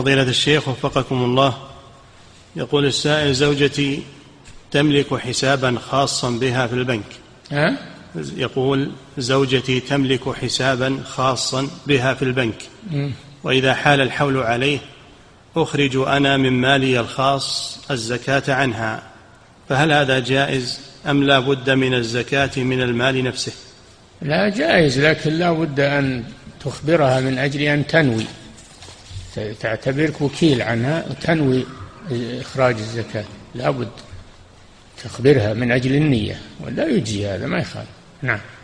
فضيلة الشيخ وفقكم الله، يقول السائل: زوجتي تملك حسابا خاصا بها في البنك. يقول زوجتي تملك حسابا خاصا بها في البنك، وإذا حال الحول عليه أخرج أنا من مالي الخاص الزكاة عنها، فهل هذا جائز أم لا بد من الزكاة من المال نفسه؟ لا، جائز، لكن لا بد أن تخبرها من أجل أن تنوي، تعتبرك وكيل عنها وتنوي إخراج الزكاة، لا بد تخبرها من أجل النية، ولا يجزي هذا ما يخالف. نعم.